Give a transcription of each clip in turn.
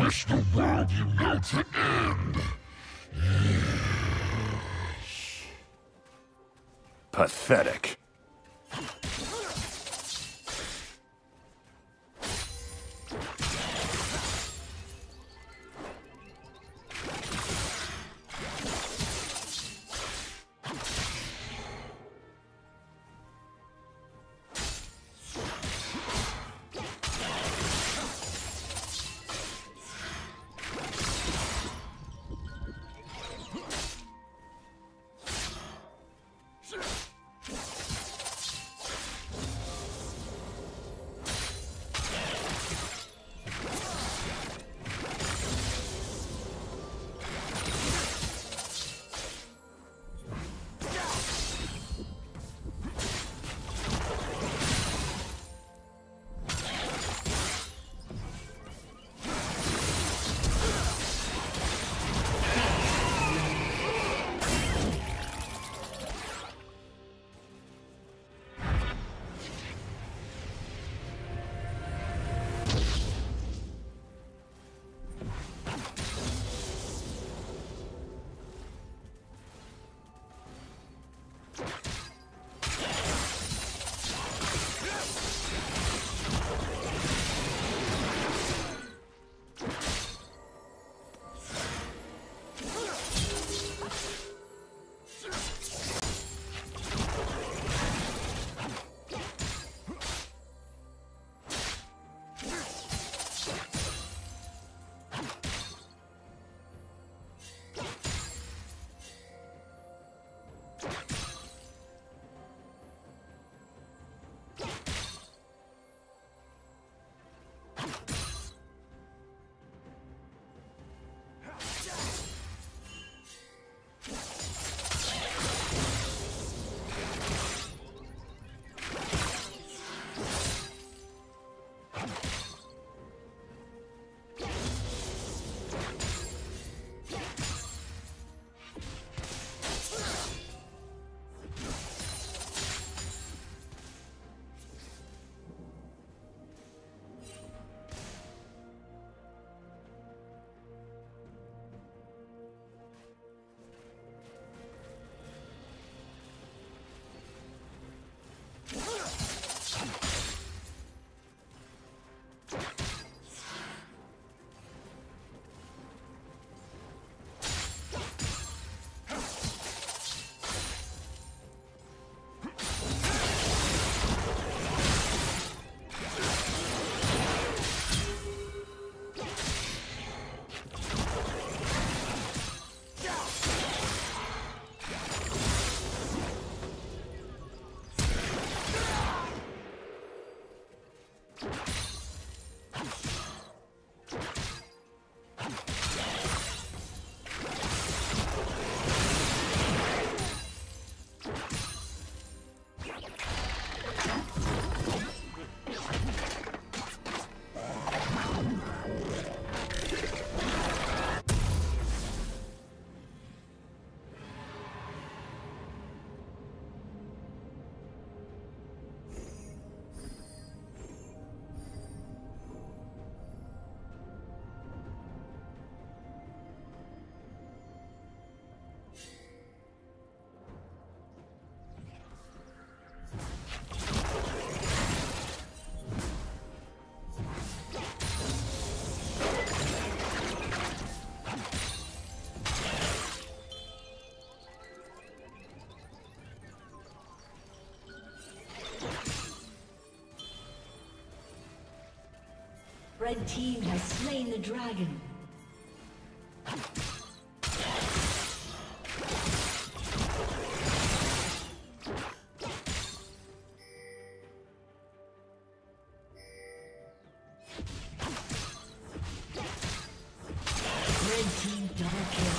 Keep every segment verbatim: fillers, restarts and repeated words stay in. wish the world you know to end. Yes. Pathetic. Red team has slain the dragon. Red team double kill.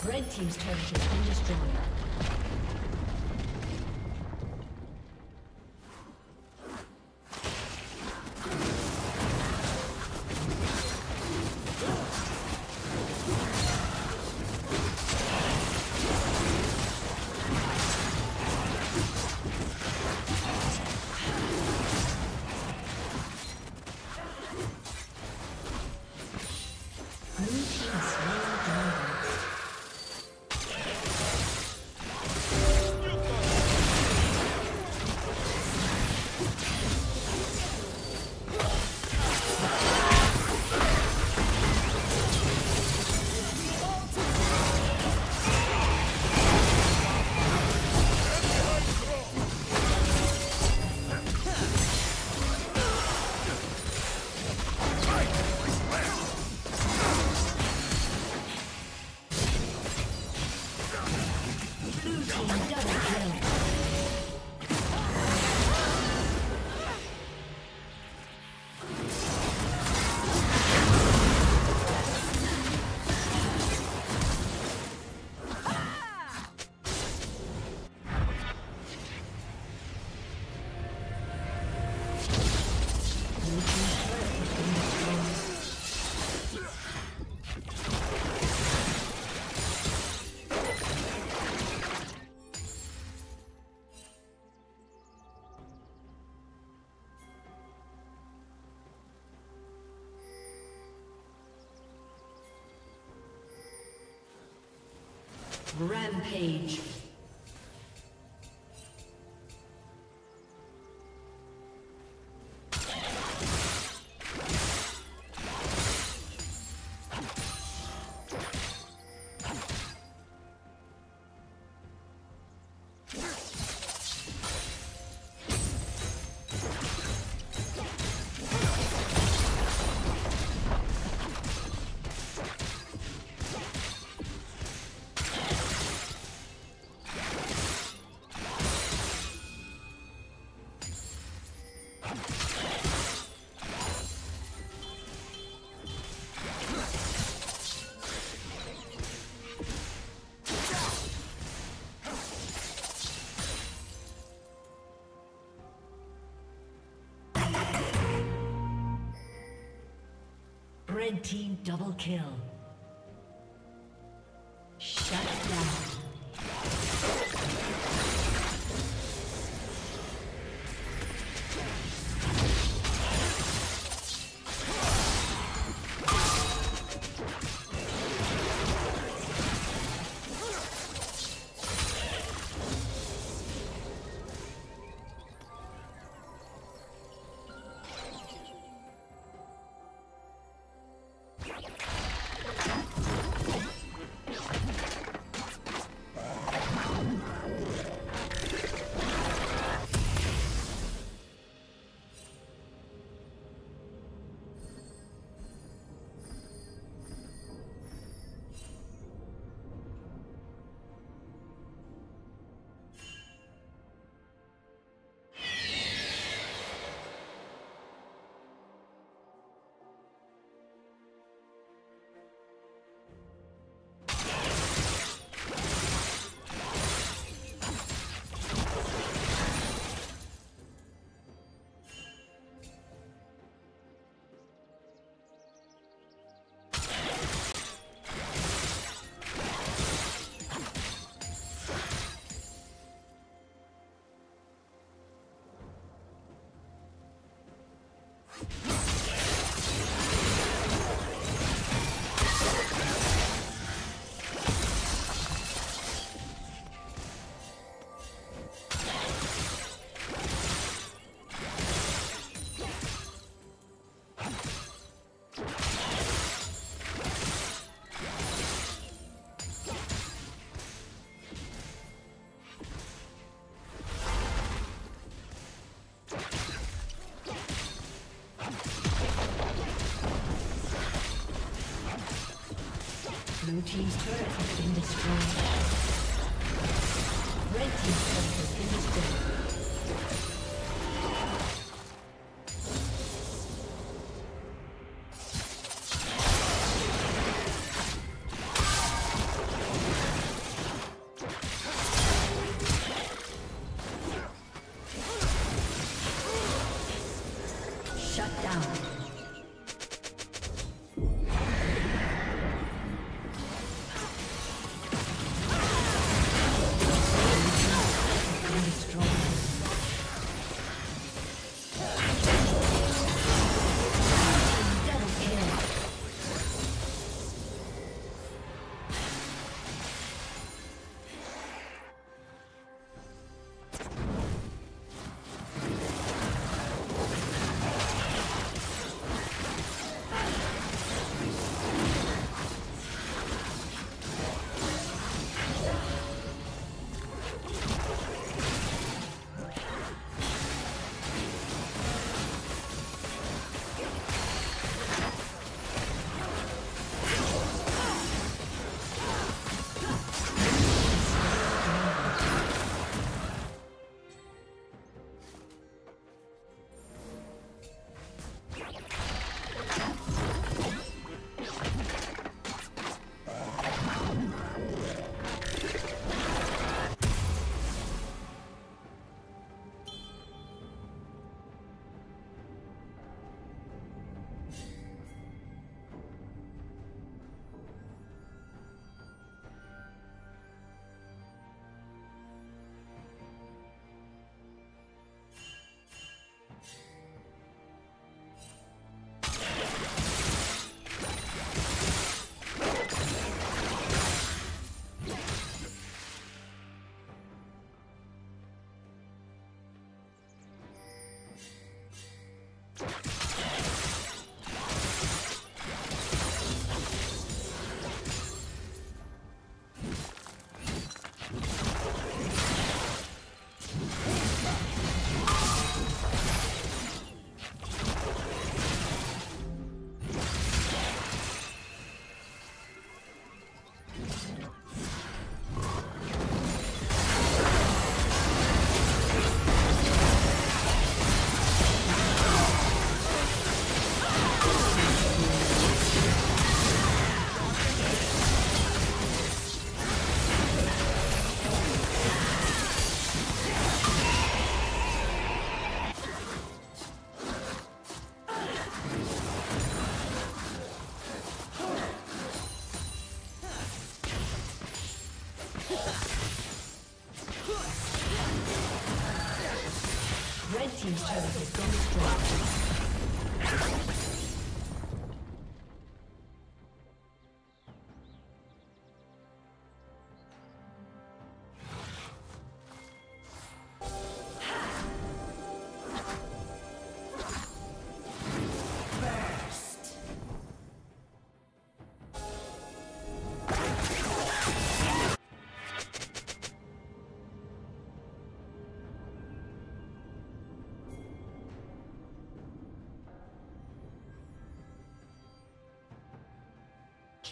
Red team's turret has been destroyed. Rampage. Red team double kill. Shut down. Blue team's turret has been destroyed. Red team's turret has been destroyed. Team's turret has been destroyed.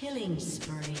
Killing spree.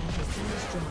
turret has been destroyed.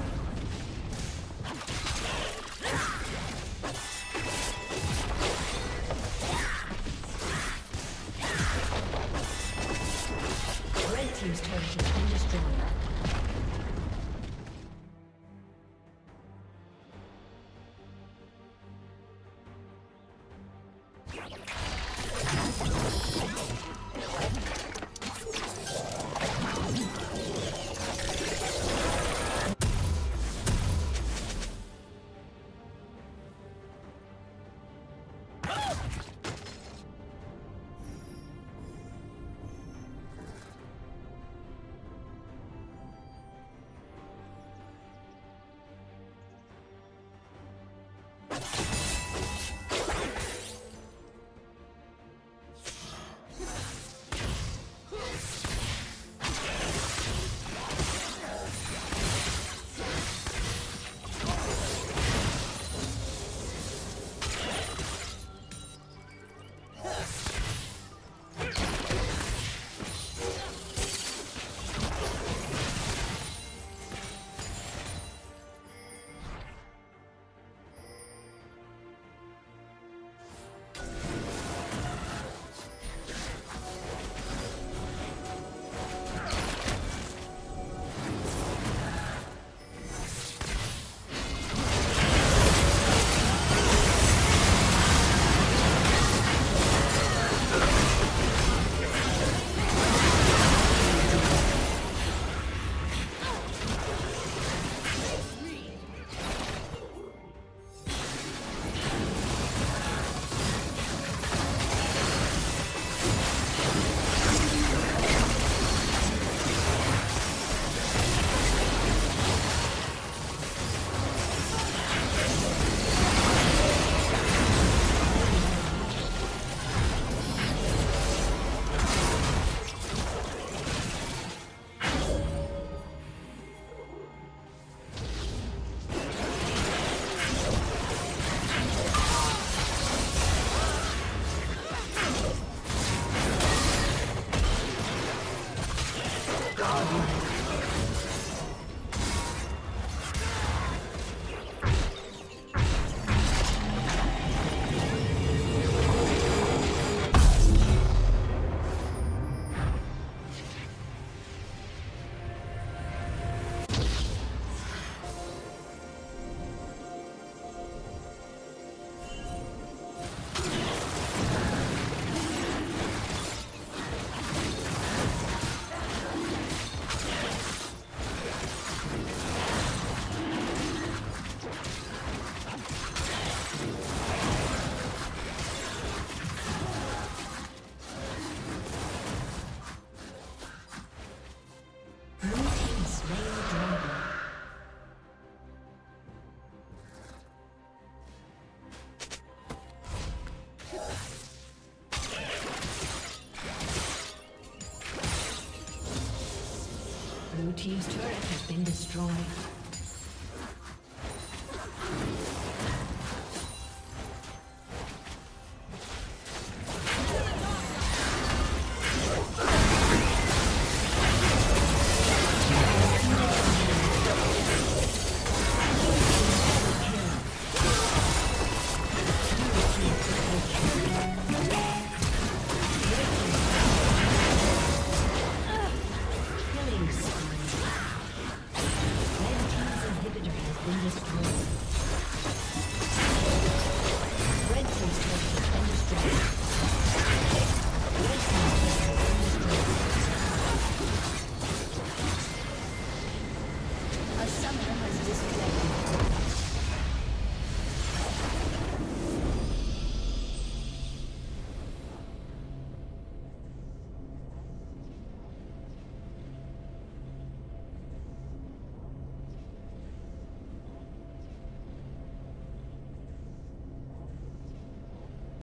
Blue team's turret has been destroyed.